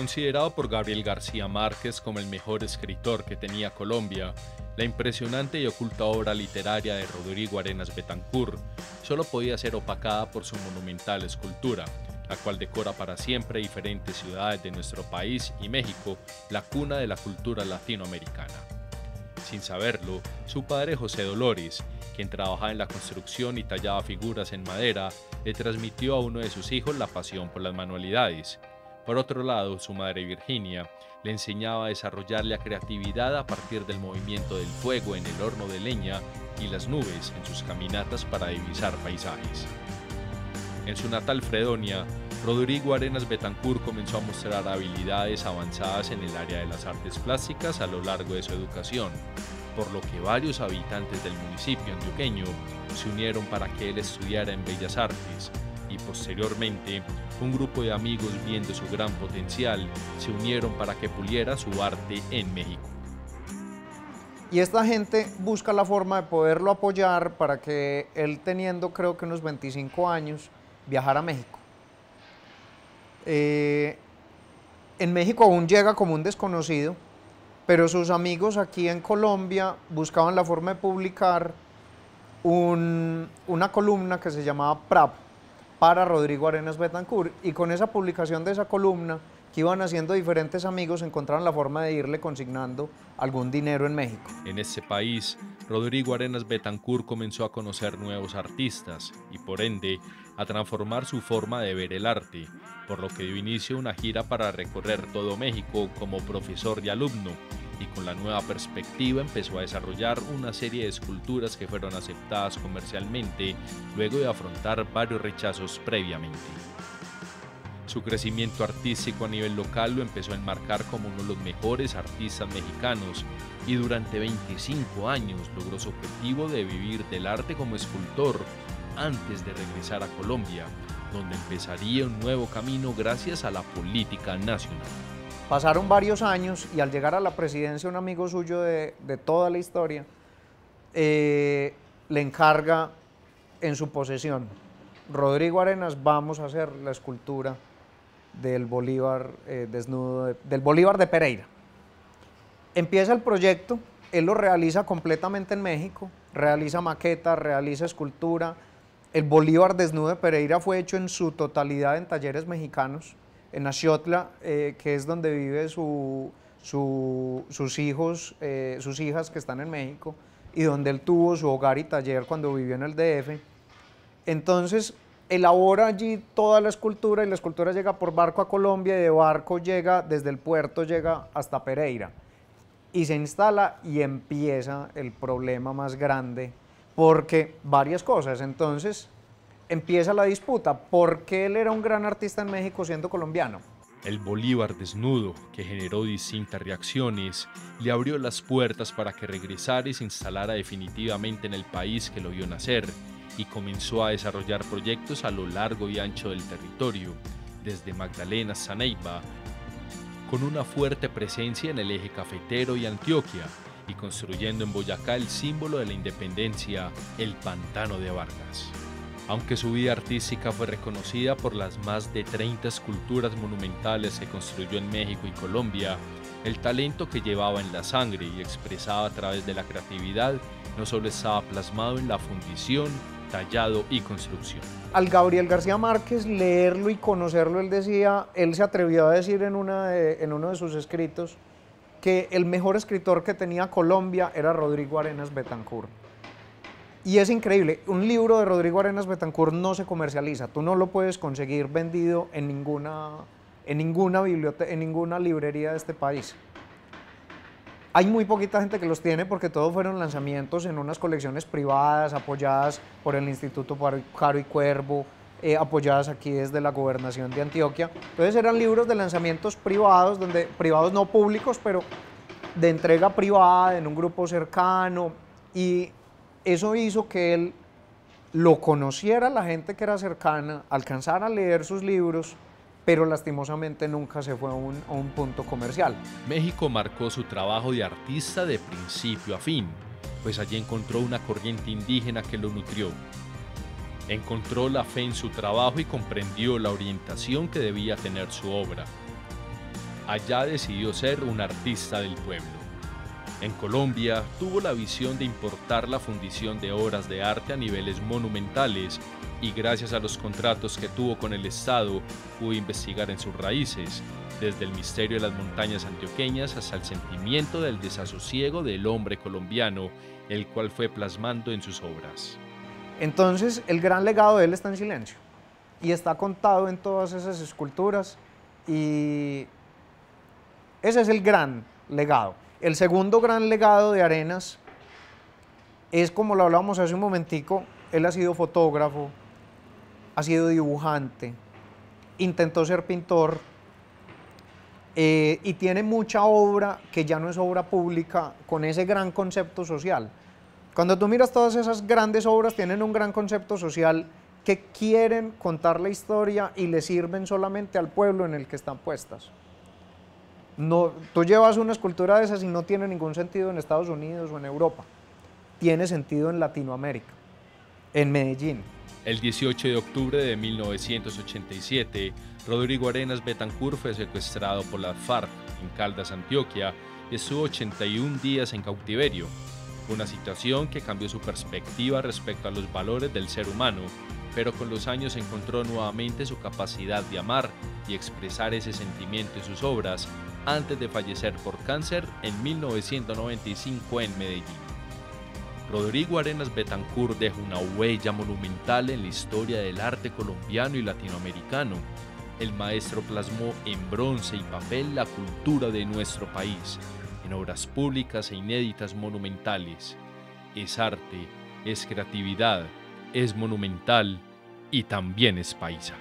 Considerado por Gabriel García Márquez como el mejor escritor que tenía Colombia, la impresionante y oculta obra literaria de Rodrigo Arenas Betancur solo podía ser opacada por su monumental escultura, la cual decora para siempre diferentes ciudades de nuestro país y México, la cuna de la cultura latinoamericana. Sin saberlo, su padre José Dolores, quien trabajaba en la construcción y tallaba figuras en madera, le transmitió a uno de sus hijos la pasión por las manualidades. Por otro lado, su madre Virginia le enseñaba a desarrollar la creatividad a partir del movimiento del fuego en el horno de leña y las nubes en sus caminatas para divisar paisajes. En su natal Fredonia, Rodrigo Arenas Betancur comenzó a mostrar habilidades avanzadas en el área de las artes plásticas a lo largo de su educación, por lo que varios habitantes del municipio antioqueño se unieron para que él estudiara en Bellas Artes, y posteriormente, un grupo de amigos viendo su gran potencial se unieron para que puliera su arte en México. Y esta gente busca la forma de poderlo apoyar para que él, teniendo creo que unos 25 años, viajara a México. En México aún llega como un desconocido, pero sus amigos aquí en Colombia buscaban la forma de publicar una columna que se llamaba PRAP, para Rodrigo Arenas Betancur, y con esa publicación de esa columna que iban haciendo diferentes amigos encontraron la forma de irle consignando algún dinero en México. En este país, Rodrigo Arenas Betancur comenzó a conocer nuevos artistas y por ende a transformar su forma de ver el arte, por lo que dio inicio a una gira para recorrer todo México como profesor y alumno, y con la nueva perspectiva empezó a desarrollar una serie de esculturas que fueron aceptadas comercialmente luego de afrontar varios rechazos previamente. Su crecimiento artístico a nivel local lo empezó a enmarcar como uno de los mejores artistas mexicanos y durante 25 años logró su objetivo de vivir del arte como escultor antes de regresar a Colombia, donde empezaría un nuevo camino gracias a la política nacional. Pasaron varios años y al llegar a la presidencia un amigo suyo de toda la historia le encarga en su posesión: Rodrigo Arenas, vamos a hacer la escultura del Bolívar desnudo, del Bolívar de Pereira. Empieza el proyecto, él lo realiza completamente en México, realiza maqueta, realiza escultura. El Bolívar desnudo de Pereira fue hecho en su totalidad en talleres mexicanos, en Asiotla, que es donde vive sus hijas que están en México, y donde él tuvo su hogar y taller cuando vivió en el DF. Entonces elabora allí toda la escultura y la escultura llega por barco a Colombia y de barco llega, desde el puerto llega hasta Pereira y se instala, y empieza el problema más grande porque varias cosas. Entonces empieza la disputa, porque él era un gran artista en México siendo colombiano. El Bolívar desnudo, que generó distintas reacciones, le abrió las puertas para que regresara y se instalara definitivamente en el país que lo vio nacer, y comenzó a desarrollar proyectos a lo largo y ancho del territorio, desde Magdalena a Saneiba, con una fuerte presencia en el eje cafetero y Antioquia, y construyendo en Boyacá el símbolo de la independencia, el Pantano de Vargas. Aunque su vida artística fue reconocida por las más de 30 esculturas monumentales que construyó en México y Colombia, el talento que llevaba en la sangre y expresaba a través de la creatividad no solo estaba plasmado en la fundición, tallado y construcción. Al Gabriel García Márquez, leerlo y conocerlo, él se atrevió a decir en uno de sus escritos que el mejor escritor que tenía Colombia era Rodrigo Arenas Betancur. Y es increíble, un libro de Rodrigo Arenas Betancur no se comercializa, tú no lo puedes conseguir vendido en ninguna librería de este país. Hay muy poquita gente que los tiene porque todos fueron lanzamientos en unas colecciones privadas, apoyadas por el Instituto Caro y Cuervo, apoyadas aquí desde la Gobernación de Antioquia. Entonces eran libros de lanzamientos privados, privados no públicos, pero de entrega privada, en un grupo cercano, y eso hizo que él lo conociera la gente que era cercana, alcanzara a leer sus libros, pero lastimosamente nunca se fue a un punto comercial. México marcó su trabajo de artista de principio a fin, pues allí encontró una corriente indígena que lo nutrió. Encontró la fe en su trabajo y comprendió la orientación que debía tener su obra. Allá decidió ser un artista del pueblo. En Colombia tuvo la visión de importar la fundición de obras de arte a niveles monumentales y gracias a los contratos que tuvo con el Estado pudo investigar en sus raíces, desde el misterio de las montañas antioqueñas hasta el sentimiento del desasosiego del hombre colombiano, el cual fue plasmando en sus obras. Entonces, el gran legado de él está en silencio y está contado en todas esas esculturas y ese es el gran legado. El segundo gran legado de Arenas es, como lo hablábamos hace un momentico, él ha sido fotógrafo, ha sido dibujante, intentó ser pintor y tiene mucha obra que ya no es obra pública con ese gran concepto social. Cuando tú miras todas esas grandes obras tienen un gran concepto social que quieren contar la historia y le sirven solamente al pueblo en el que están puestas. No, tú llevas una escultura de esas y no tiene ningún sentido en Estados Unidos o en Europa. Tiene sentido en Latinoamérica, en Medellín. El 18 de octubre de 1987, Rodrigo Arenas Betancur fue secuestrado por las FARC en Caldas, Antioquia, y estuvo 81 días en cautiverio. Una situación que cambió su perspectiva respecto a los valores del ser humano, pero con los años encontró nuevamente su capacidad de amar y expresar ese sentimiento en sus obras antes de fallecer por cáncer en 1995 en Medellín. Rodrigo Arenas Betancur deja una huella monumental en la historia del arte colombiano y latinoamericano. El maestro plasmó en bronce y papel la cultura de nuestro país, en obras públicas e inéditas monumentales. Es arte, es creatividad, es monumental y también es paisa.